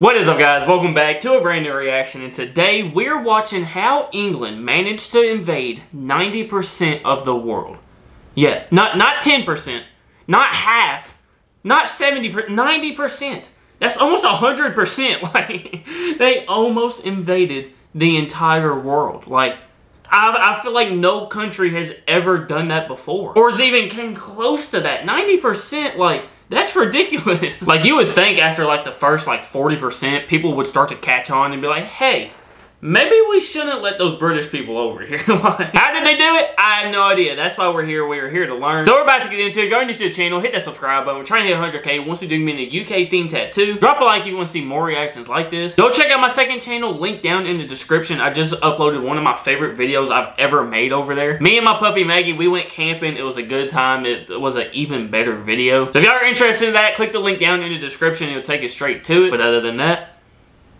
What is up, guys? Welcome back to a brand new reaction, and today we're watching how England managed to invade 90% of the world. Yeah, not 10%, not half, not 70%, 90%. That's almost 100%. Like, they almost invaded the entire world. Like, I feel like no country has ever done that before, or has even came close to that. 90%, like, that's ridiculous. Like, you would think after like the first like 40%, people would start to catch on and be like, hey, maybe we shouldn't let those British people over here. Like, how did they do it? I have no idea. That's why we're here. We are here to learn. So we're about to get into it. Go into the channel, hit that subscribe button. We're trying to hit 100K. Once we do, me a UK themed tattoo. Drop a like if you want to see more reactions like this. Go check out my second channel, link down in the description. I just uploaded one of my favorite videos I've ever made over there. Me and my puppy Maggie, we went camping. It was a good time. It was an even better video. So if y'all are interested in that, click the link down in the description. It'll take you straight to it. But other than that,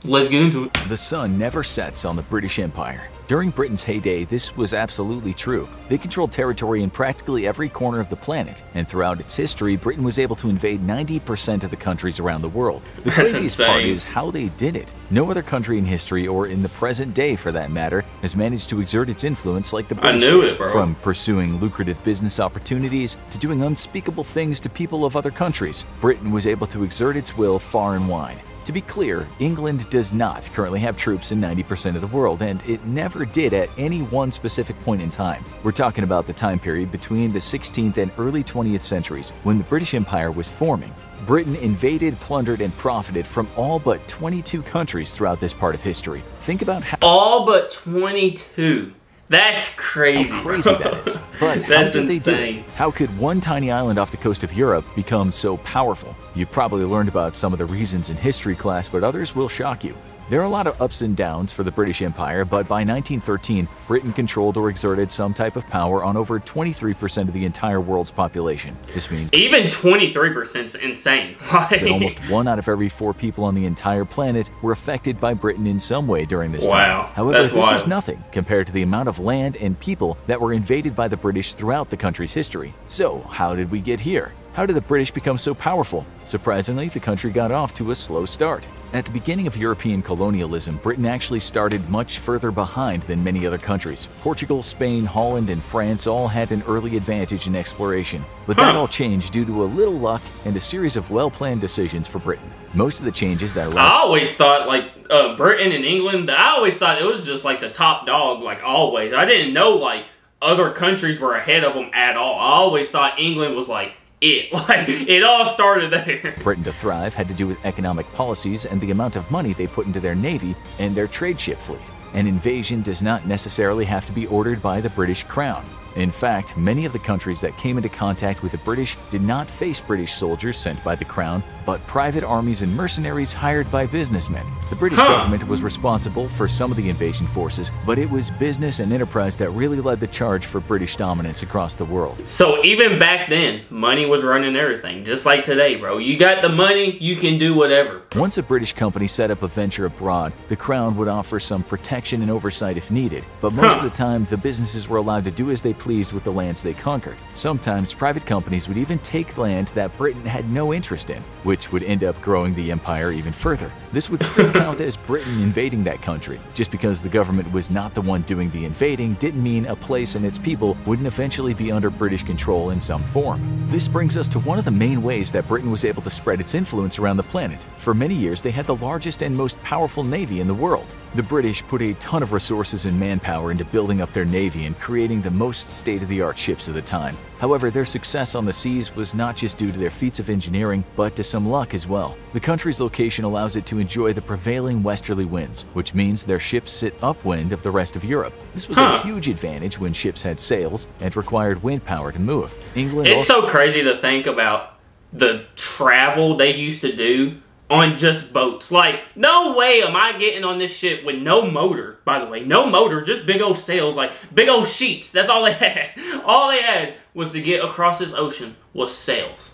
let's get into it. The sun never sets on the British Empire. During Britain's heyday, this was absolutely true. They controlled territory in practically every corner of the planet, and throughout its history, Britain was able to invade 90% of the countries around the world. The craziest part is how they did it. No other country in history, or in the present day for that matter, has managed to exert its influence like the British. I knew it, bro. From pursuing lucrative business opportunities to doing unspeakable things to people of other countries, Britain was able to exert its will far and wide. To be clear, England does not currently have troops in 90% of the world, and it never did at any one specific point in time. We're talking about the time period between the 16th and early 20th centuries, when the British Empire was forming. Britain invaded, plundered, and profited from all but 22 countries throughout this part of history. Think about how— all but 22. That's crazy. How crazy that is. But how did they do it? How could one tiny island off the coast of Europe become so powerful? You probably learned about some of the reasons in history class, but others will shock you. There are a lot of ups and downs for the British Empire, but by 1913, Britain controlled or exerted some type of power on over 23% of the entire world's population. This means even 23% is insane. So almost 1 out of every 4 people on the entire planet were affected by Britain in some way during this time. However, this is nothing compared to the amount of land and people that were invaded by the British throughout the country's history. So how did we get here? How did the British become so powerful? Surprisingly, the country got off to a slow start. At the beginning of European colonialism, Britain actually started much further behind than many other countries. Portugal, Spain, Holland, and France all had an early advantage in exploration, but that all changed due to a little luck and a series of well-planned decisions for Britain. Most of the changes that arrived— I always thought, like, Britain and England, I always thought it was just, like, the top dog, like, always. I didn't know, like, other countries were ahead of them at all. I always thought England was, like, it all started there. Britain to thrive had to do with economic policies and the amount of money they put into their navy and their trade ship fleet. An invasion does not necessarily have to be ordered by the British Crown. In fact, many of the countries that came into contact with the British did not face British soldiers sent by the Crown, but private armies and mercenaries hired by businessmen. The British government was responsible for some of the invasion forces, but it was business and enterprise that really led the charge for British dominance across the world. So even back then, money was running everything, just like today, bro. You got the money, you can do whatever. Once a British company set up a venture abroad, the Crown would offer some protection and oversight if needed, but most of the time, the businesses were allowed to do as they pleased with the lands they conquered. Sometimes private companies would even take land that Britain had no interest in, which would end up growing the empire even further. This would still count as Britain invading that country. Just because the government was not the one doing the invading didn't mean a place and its people wouldn't eventually be under British control in some form. This brings us to one of the main ways that Britain was able to spread its influence around the planet. For many years, they had the largest and most powerful navy in the world. The British put a ton of resources and manpower into building up their navy and creating the most state-of-the-art ships of the time. However, their success on the seas was not just due to their feats of engineering, but to some luck as well. The country's location allows it to enjoy the prevailing westerly winds, which means their ships sit upwind of the rest of Europe. This was a huge advantage when ships had sails and required wind power to move. England— it's so crazy to think about the travel they used to do on just boats. Like, no way am I getting on this ship with no motor, by the way. No motor, just big old sails, like big old sheets. That's all they had. All they had was to get across this ocean was sails.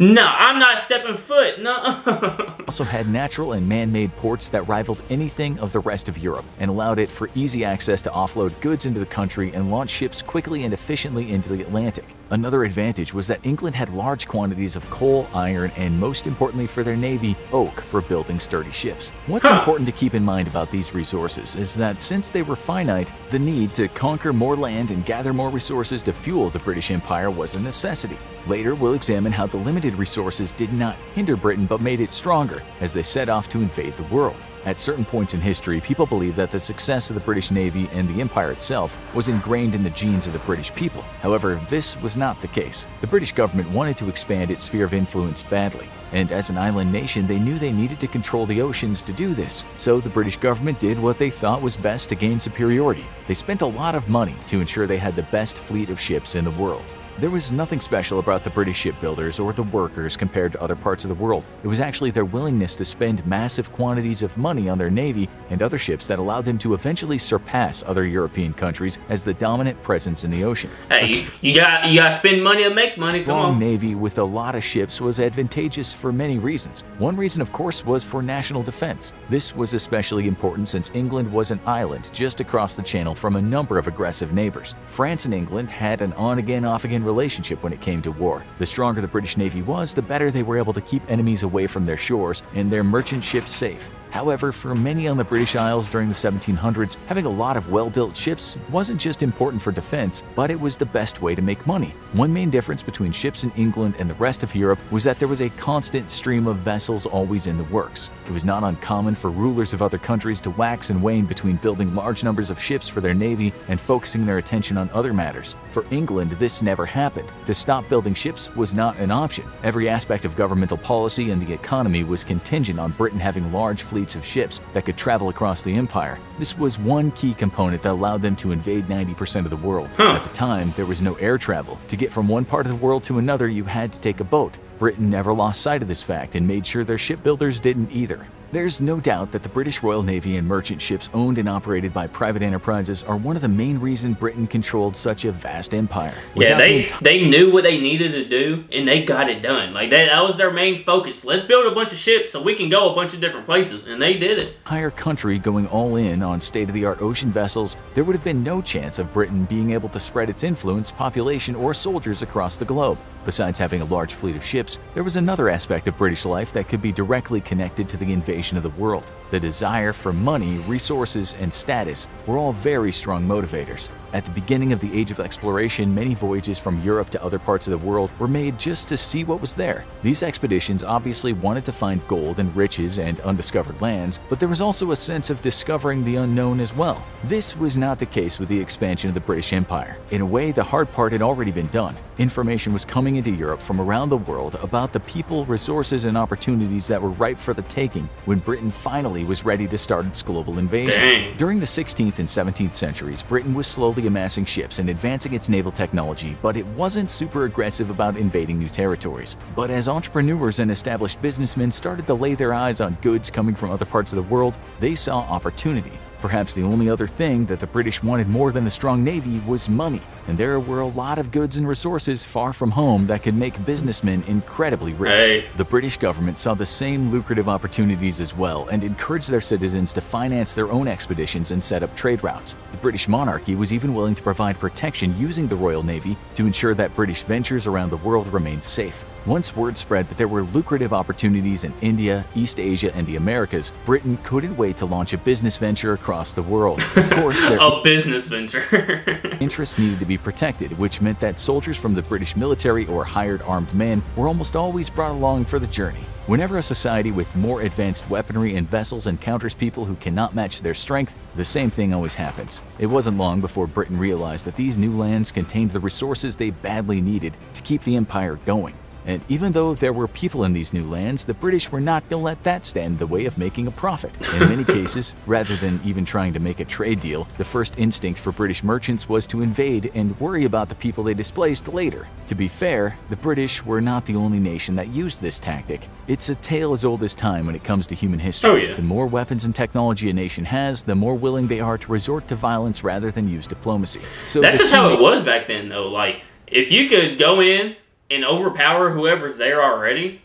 No, I'm not stepping foot, no. Also had natural and man-made ports that rivaled anything of the rest of Europe and allowed it for easy access to offload goods into the country and launch ships quickly and efficiently into the Atlantic. Another advantage was that England had large quantities of coal, iron, and most importantly for their navy, oak for building sturdy ships. What's important to keep in mind about these resources is that since they were finite, the need to conquer more land and gather more resources to fuel the British Empire was a necessity. Later, we'll examine how the limited resources did not hinder Britain but made it stronger as they set off to invade the world. At certain points in history, people believe that the success of the British Navy and the Empire itself was ingrained in the genes of the British people. However, this was not the case. The British government wanted to expand its sphere of influence badly, and as an island nation, they knew they needed to control the oceans to do this. So the British government did what they thought was best to gain superiority. They spent a lot of money to ensure they had the best fleet of ships in the world. There was nothing special about the British shipbuilders or the workers compared to other parts of the world. It was actually their willingness to spend massive quantities of money on their navy and other ships that allowed them to eventually surpass other European countries as the dominant presence in the ocean. Hey, you gotta spend money to make money, come on. A strong navy with a lot of ships was advantageous for many reasons. One reason, of course, was for national defense. This was especially important since England was an island just across the channel from a number of aggressive neighbors. France and England had an on-again, off-again relationship when it came to war. The stronger the British Navy was, the better they were able to keep enemies away from their shores and their merchant ships safe. However, for many on the British Isles during the 1700s, having a lot of well-built ships wasn't just important for defense, but it was the best way to make money. One main difference between ships in England and the rest of Europe was that there was a constant stream of vessels always in the works. It was not uncommon for rulers of other countries to wax and wane between building large numbers of ships for their navy and focusing their attention on other matters. For England, this never happened. To stop building ships was not an option. Every aspect of governmental policy and the economy was contingent on Britain having large fleets of ships that could travel across the empire. This was one key component that allowed them to invade 90% of the world. At the time, there was no air travel. To get from one part of the world to another, you had to take a boat. Britain never lost sight of this fact and made sure their shipbuilders didn't either. There's no doubt that the British Royal Navy and merchant ships owned and operated by private enterprises are one of the main reasons Britain controlled such a vast empire. Yeah, they knew what they needed to do, and they got it done. Like, that was their main focus. Let's build a bunch of ships so we can go a bunch of different places, and they did it. Entire country going all in on state-of-the-art ocean vessels, there would have been no chance of Britain being able to spread its influence, population, or soldiers across the globe. Besides having a large fleet of ships, there was another aspect of British life that could be directly connected to the invasion of the world. The desire for money, resources, and status were all very strong motivators. At the beginning of the Age of Exploration, many voyages from Europe to other parts of the world were made just to see what was there. These expeditions obviously wanted to find gold and riches and undiscovered lands, but there was also a sense of discovering the unknown as well. This was not the case with the expansion of the British Empire. In a way, the hard part had already been done. Information was coming into Europe from around the world about the people, resources, and opportunities that were ripe for the taking when Britain finally was ready to start its global invasion. During the 16th and 17th centuries, Britain was slowly amassing ships and advancing its naval technology, but it wasn't super aggressive about invading new territories. But as entrepreneurs and established businessmen started to lay their eyes on goods coming from other parts of the world, they saw opportunity. Perhaps the only other thing that the British wanted more than a strong navy was money, and there were a lot of goods and resources far from home that could make businessmen incredibly rich. The British government saw the same lucrative opportunities as well and encouraged their citizens to finance their own expeditions and set up trade routes. The British monarchy was even willing to provide protection using the Royal Navy to ensure that British ventures around the world remained safe. Once word spread that there were lucrative opportunities in India, East Asia, and the Americas, Britain couldn't wait to launch a business venture across the world. Of course, their a business venture. interests needed to be protected, which meant that soldiers from the British military or hired armed men were almost always brought along for the journey. Whenever a society with more advanced weaponry and vessels encounters people who cannot match their strength, the same thing always happens. It wasn't long before Britain realized that these new lands contained the resources they badly needed to keep the empire going. And even though there were people in these new lands, the British were not going to let that stand in the way of making a profit. In many cases, rather than even trying to make a trade deal, the first instinct for British merchants was to invade and worry about the people they displaced later. To be fair, the British were not the only nation that used this tactic. It's a tale as old as time when it comes to human history. The more weapons and technology a nation has, the more willing they are to resort to violence rather than use diplomacy. So that's just how it was back then, though. Like, if you could go in and overpower whoever's there already,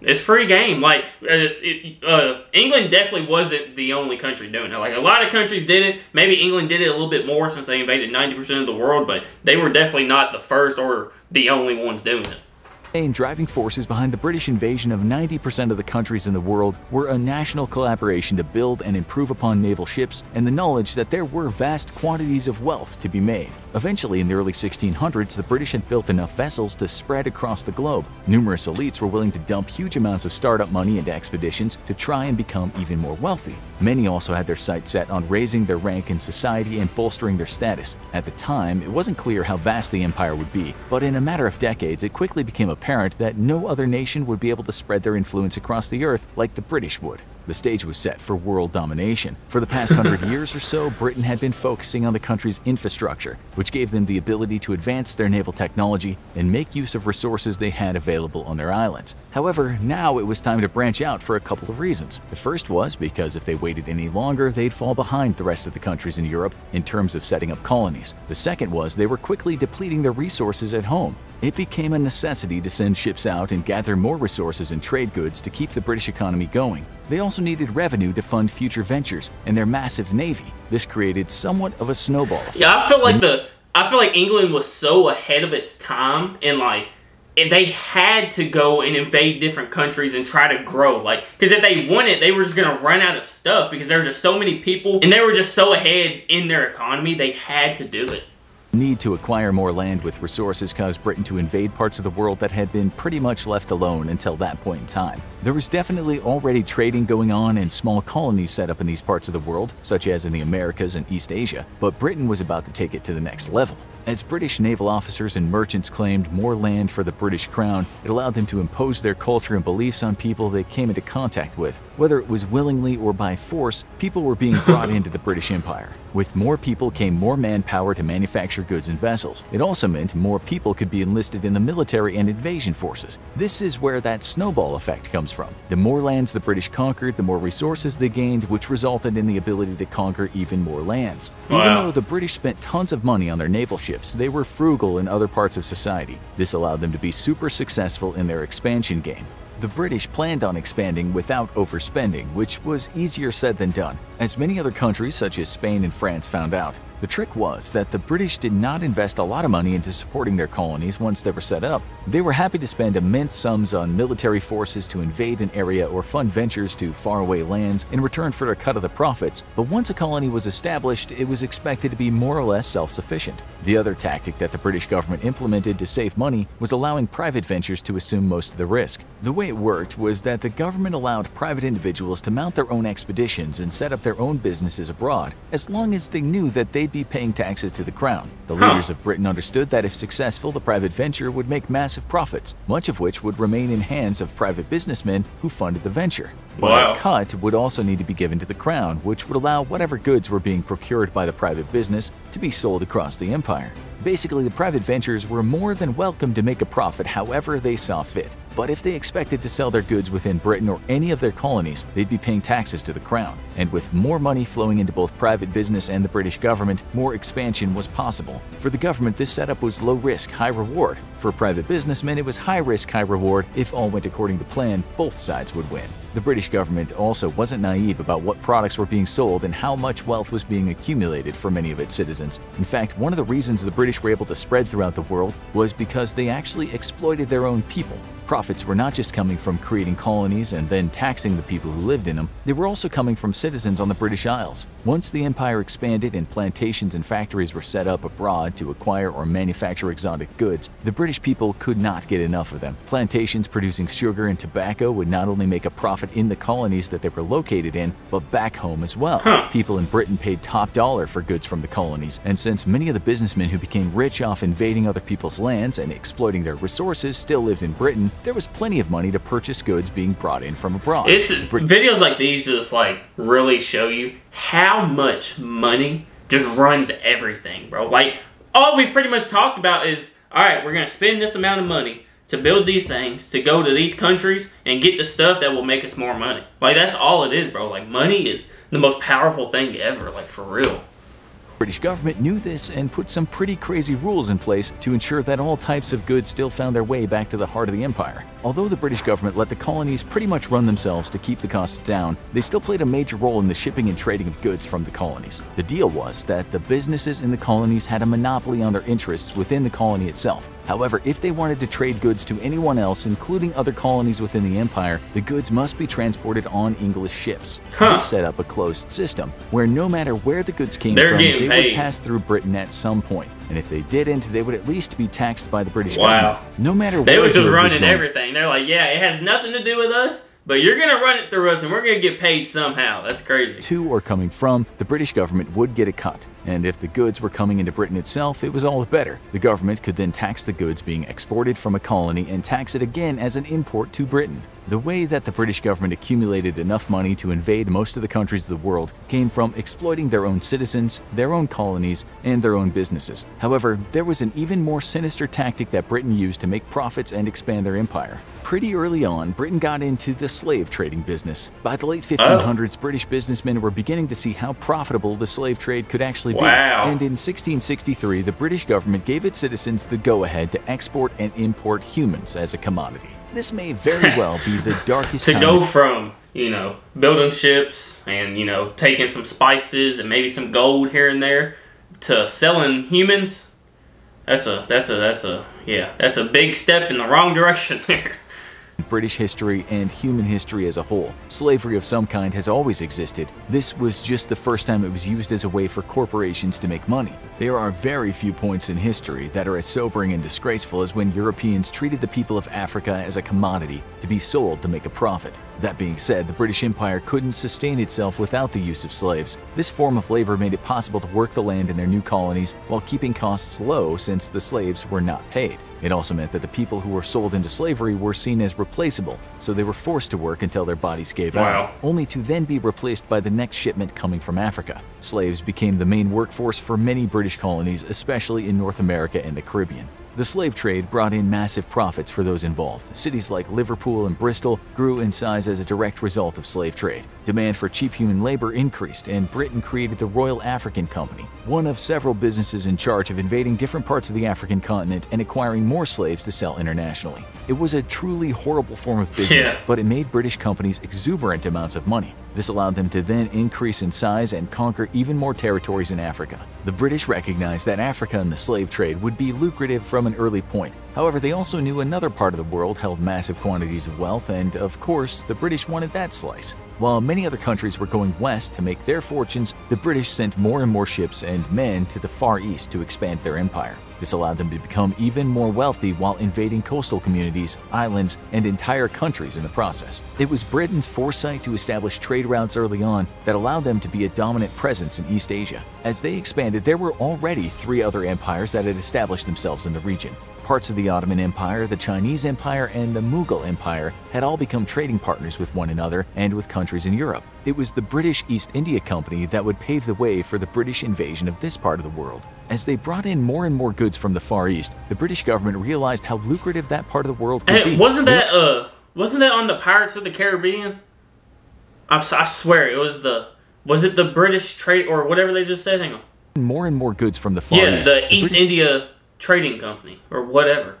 it's free game. Like, England definitely wasn't the only country doing it. Like, a lot of countries did it. Maybe England did it a little bit more since they invaded 90% of the world, but they were definitely not the first or the only ones doing it. The main driving forces behind the British invasion of 90% of the countries in the world were a national collaboration to build and improve upon naval ships and the knowledge that there were vast quantities of wealth to be made. Eventually, in the early 1600s, the British had built enough vessels to spread across the globe. Numerous elites were willing to dump huge amounts of startup money into expeditions to try and become even more wealthy. Many also had their sights set on raising their rank in society and bolstering their status. At the time, it wasn't clear how vast the empire would be, but in a matter of decades, it quickly became apparent that no other nation would be able to spread their influence across the earth like the British would. The stage was set for world domination. For the past 100 years or so, Britain had been focusing on the country's infrastructure, which gave them the ability to advance their naval technology and make use of resources they had available on their islands. However, now it was time to branch out for a couple of reasons. The first was because if they waited any longer, they'd fall behind the rest of the countries in Europe in terms of setting up colonies. The second was they were quickly depleting their resources at home. It became a necessity to send ships out and gather more resources and trade goods to keep the British economy going. They also needed revenue to fund future ventures and their massive navy. This created somewhat of a snowball. Yeah, I feel like England was so ahead of its time, and like they had to go and invade different countries and try to grow. Like, because if they wanted, they were just gonna run out of stuff because there were just so many people and they were just so ahead in their economy. They had to do it. Need to acquire more land with resources caused Britain to invade parts of the world that had been pretty much left alone until that point in time. There was definitely already trading going on and small colonies set up in these parts of the world, such as in the Americas and East Asia, but Britain was about to take it to the next level. As British naval officers and merchants claimed more land for the British Crown, it allowed them to impose their culture and beliefs on people they came into contact with. Whether it was willingly or by force, people were being brought into the British Empire. With more people came more manpower to manufacture goods and vessels. It also meant more people could be enlisted in the military and invasion forces. This is where that snowball effect comes from. The more lands the British conquered, the more resources they gained, which resulted in the ability to conquer even more lands. Wow. Even though the British spent tons of money on their naval ships, they were frugal in other parts of society. This allowed them to be super successful in their expansion game. The British planned on expanding without overspending, which was easier said than done, as many other countries such as Spain and France found out. The trick was that the British did not invest a lot of money into supporting their colonies once they were set up. They were happy to spend immense sums on military forces to invade an area or fund ventures to faraway lands in return for a cut of the profits, but once a colony was established, it was expected to be more or less self-sufficient. The other tactic that the British government implemented to save money was allowing private ventures to assume most of the risk. The way it worked was that the government allowed private individuals to mount their own expeditions and set up their own businesses abroad, as long as they knew that they'd be paying taxes to the crown. The leaders of Britain understood that if successful, the private venture would make massive profits, much of which would remain in hands of private businessmen who funded the venture. But a cut would also need to be given to the crown, which would allow whatever goods were being procured by the private business to be sold across the empire. Basically, the private ventures were more than welcome to make a profit however they saw fit, but if they expected to sell their goods within Britain or any of their colonies, they'd be paying taxes to the crown. And with more money flowing into both private business and the British government, more expansion was possible. For the government, this setup was low risk, high reward. For private businessmen, it was high risk, high reward. If all went according to plan, both sides would win. The British government also wasn't naive about what products were being sold and how much wealth was being accumulated for many of its citizens. In fact, one of the reasons the British were able to spread throughout the world was because they actually exploited their own people. Profits were not just coming from creating colonies and then taxing the people who lived in them, they were also coming from citizens on the British Isles. Once the empire expanded and plantations and factories were set up abroad to acquire or manufacture exotic goods, the British people could not get enough of them. Plantations producing sugar and tobacco would not only make a profit in the colonies that they were located in, but back home as well. People in Britain paid top dollar for goods from the colonies, and since many of the businessmen who became rich off invading other people's lands and exploiting their resources still lived in Britain, there was plenty of money to purchase goods being brought in from abroad. Videos like these just like really show you how much money just runs everything, bro. Like, all we've pretty much talked about is, alright, we're going to spend this amount of money to build these things, to go to these countries, and get the stuff that will make us more money. Like, that's all it is, bro. Like, money is the most powerful thing ever, like, for real. British government knew this and put some pretty crazy rules in place to ensure that all types of goods still found their way back to the heart of the empire. Although the British government let the colonies pretty much run themselves to keep the costs down, they still played a major role in the shipping and trading of goods from the colonies. The deal was that the businesses in the colonies had a monopoly on their interests within the colony itself. However, if they wanted to trade goods to anyone else, including other colonies within the empire, the goods must be transported on English ships. This set up a closed system where no matter where the goods came from, they would pass through Britain at some point. And if they didn't, they would at least be taxed by the British government. No matter where they were just running everything. They're like, yeah, it has nothing to do with us, but you're going to run it through us and we're going to get paid somehow. That's crazy. To or coming from, the British government would get a cut. And if the goods were coming into Britain itself, it was all the better. The government could then tax the goods being exported from a colony and tax it again as an import to Britain. The way that the British government accumulated enough money to invade most of the countries of the world came from exploiting their own citizens, their own colonies, and their own businesses. However, there was an even more sinister tactic that Britain used to make profits and expand their empire. Pretty early on, Britain got into the slave trading business. By the late 1500s, British businessmen were beginning to see how profitable the slave trade could actually be. And in 1663, the British government gave its citizens the go-ahead to export and import humans as a commodity. This may very well be the darkest time. To go from, you know, building ships and, you know, taking some spices and maybe some gold here and there to selling humans, that's a big step in the wrong direction there. British history and human history as a whole, slavery of some kind has always existed. This was just the first time it was used as a way for corporations to make money. There are very few points in history that are as sobering and disgraceful as when Europeans treated the people of Africa as a commodity to be sold to make a profit. That being said, the British Empire couldn't sustain itself without the use of slaves. This form of labor made it possible to work the land in their new colonies while keeping costs low since the slaves were not paid. It also meant that the people who were sold into slavery were seen as replaceable, so they were forced to work until their bodies gave out, only to then be replaced by the next shipment coming from Africa. Slaves became the main workforce for many British colonies, especially in North America and the Caribbean. The slave trade brought in massive profits for those involved. Cities like Liverpool and Bristol grew in size as a direct result of slave trade. Demand for cheap human labor increased, and Britain created the Royal African Company, one of several businesses in charge of invading different parts of the African continent and acquiring more slaves to sell internationally. It was a truly horrible form of business, but it made British companies exuberant amounts of money. This allowed them to then increase in size and conquer even more territories in Africa. The British recognized that Africa and the slave trade would be lucrative from an early point. However, they also knew another part of the world held massive quantities of wealth, and of course, the British wanted that slice. While many other countries were going west to make their fortunes, the British sent more and more ships and men to the Far East to expand their empire. This allowed them to become even more wealthy while invading coastal communities, islands, and entire countries in the process. It was Britain's foresight to establish trade routes early on that allowed them to be a dominant presence in East Asia. As they expanded, there were already three other empires that had established themselves in the region. Parts of the Ottoman Empire, the Chinese Empire, and the Mughal Empire had all become trading partners with one another and with countries in Europe. It was the British East India Company that would pave the way for the British invasion of this part of the world. As they brought in more and more goods from the Far East, the British government realized how lucrative that part of the world could be. Wasn't that on the Pirates of the Caribbean? I swear it was the British trade or whatever they just said. Hang on. More and more goods from the Far East. Yeah, the East India Trading Company or whatever.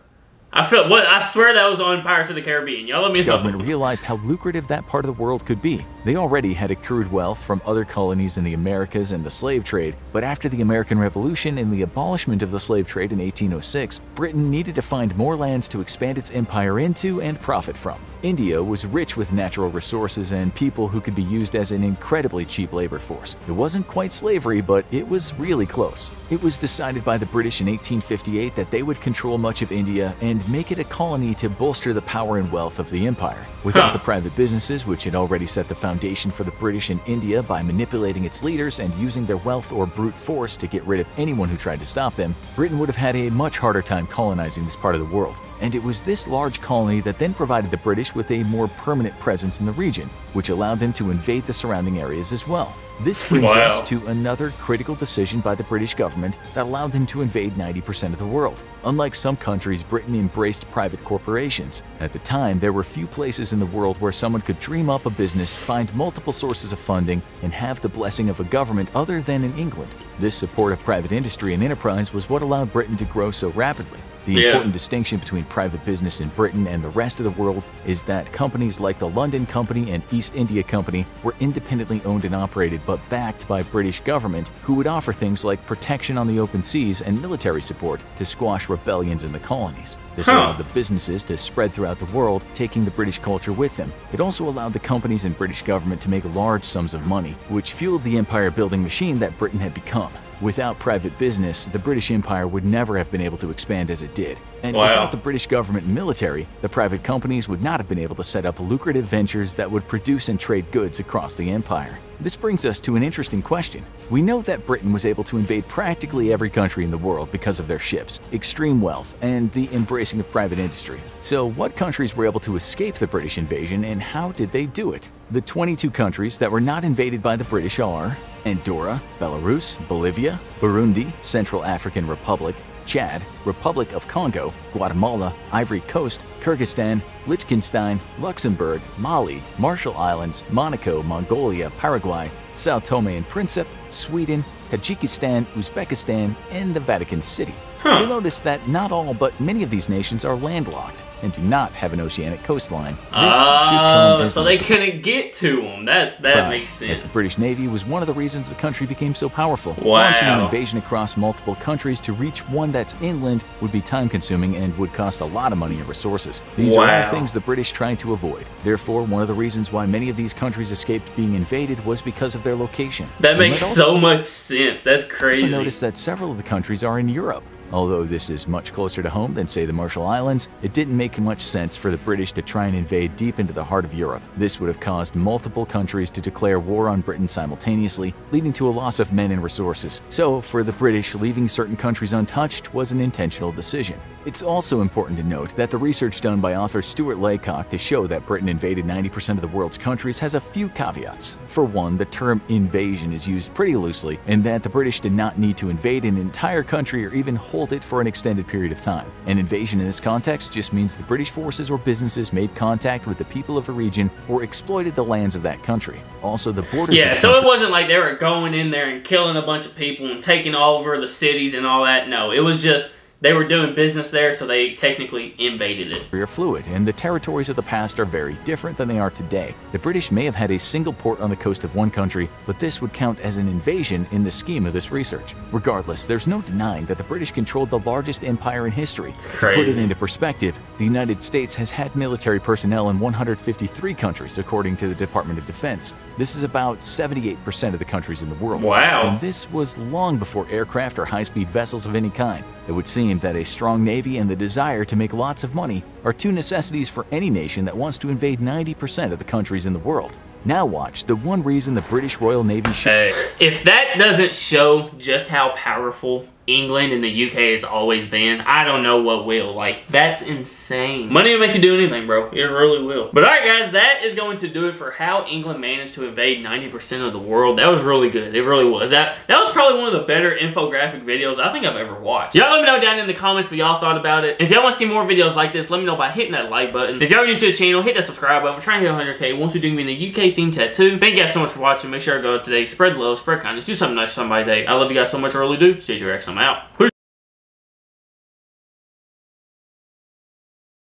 I swear that was on Pirates of the Caribbean. Y'all let me know. The government realized how lucrative that part of the world could be. They already had accrued wealth from other colonies in the Americas and the slave trade, but after the American Revolution and the abolishment of the slave trade in 1806, Britain needed to find more lands to expand its empire into and profit from. India was rich with natural resources and people who could be used as an incredibly cheap labor force. It wasn't quite slavery, but it was really close. It was decided by the British in 1858 that they would control much of India and make it a colony to bolster the power and wealth of the empire. Without the private businesses, which had already set the foundation for the British in India by manipulating its leaders and using their wealth or brute force to get rid of anyone who tried to stop them, Britain would have had a much harder time colonizing this part of the world. And it was this large colony that then provided the British with a more permanent presence in the region, which allowed them to invade the surrounding areas as well. This brings us to another critical decision by the British government that allowed them to invade 90% of the world. Unlike some countries, Britain embraced private corporations. At the time, there were few places in the world where someone could dream up a business, find multiple sources of funding, and have the blessing of a government other than in England. This support of private industry and enterprise was what allowed Britain to grow so rapidly. The important distinction between private business in Britain and the rest of the world is that companies like the London Company and East India Company were independently owned and operated but backed by British government, who would offer things like protection on the open seas and military support to squash rebellions in the colonies. This allowed the businesses to spread throughout the world, taking the British culture with them. It also allowed the companies and British government to make large sums of money, which fueled the empire-building machine that Britain had become. Without private business, the British Empire would never have been able to expand as it did. And without the British government and military, the private companies would not have been able to set up lucrative ventures that would produce and trade goods across the empire. This brings us to an interesting question. We know that Britain was able to invade practically every country in the world because of their ships, extreme wealth, and the embracing of private industry. So what countries were able to escape the British invasion, and how did they do it? The 22 countries that were not invaded by the British are Andorra, Belarus, Bolivia, Burundi, Central African Republic, Chad, Republic of Congo, Guatemala, Ivory Coast, Kyrgyzstan, Liechtenstein, Luxembourg, Mali, Marshall Islands, Monaco, Mongolia, Paraguay, Sao Tome and Principe, Sweden, Tajikistan, Uzbekistan, and the Vatican City. You'll notice that not all but many of these nations are landlocked and do not have an oceanic coastline. This should come as so they couldn't get to them. That makes sense. As the British Navy was one of the reasons the country became so powerful. Launching an invasion across multiple countries to reach one that's inland would be time-consuming and would cost a lot of money and resources. These are all things the British tried to avoid. Therefore, one of the reasons why many of these countries escaped being invaded was because of their location. That makes so much sense. That's crazy. Also notice that several of the countries are in Europe. Although this is much closer to home than, say, the Marshall Islands, it didn't make much sense for the British to try and invade deep into the heart of Europe. This would have caused multiple countries to declare war on Britain simultaneously, leading to a loss of men and resources. So, for the British, leaving certain countries untouched was an intentional decision. It's also important to note that the research done by author Stuart Laycock to show that Britain invaded 90% of the world's countries has a few caveats. For one, the term invasion is used pretty loosely, and that the British did not need to invade an entire country or even hold it for an extended period of time. An invasion in this context just means the British forces or businesses made contact with the people of a region or exploited the lands of that country. Also, the borders of the country. So it wasn't like they were going in there and killing a bunch of people and taking over the cities and all that. No, it was just they were doing business there, so they technically invaded it. They're fluid, and the territories of the past are very different than they are today. The British may have had a single port on the coast of one country, but this would count as an invasion in the scheme of this research. Regardless, there's no denying that the British controlled the largest empire in history. To put it into perspective, the United States has had military personnel in 153 countries, according to the Department of Defense. This is about 78% of the countries in the world. And this was long before aircraft or high-speed vessels of any kind. It would seem that a strong navy and the desire to make lots of money are two necessities for any nation that wants to invade 90% of the countries in the world. Now watch the one reason the British Royal Navy should. If that doesn't show just how powerful England and the UK has always been, I don't know what will. Like, that's insane. Money will make you do anything, bro. It really will. But alright guys, that is going to do it for how England managed to invade 90% of the world. That was really good. It really was. That was probably one of the better infographic videos I think I've ever watched. Y'all let me know down in the comments what y'all thought about it. And if y'all want to see more videos like this, let me know by hitting that like button. If y'all are new to the channel, hit that subscribe button. We're trying to hit 100K once we do me in a UK themed tattoo. Thank you guys so much for watching. Make sure to go out today. Spread love, spread kindness, do something nice for somebody today. I love you guys so much. I really do. See you next time. I'm out. Peace.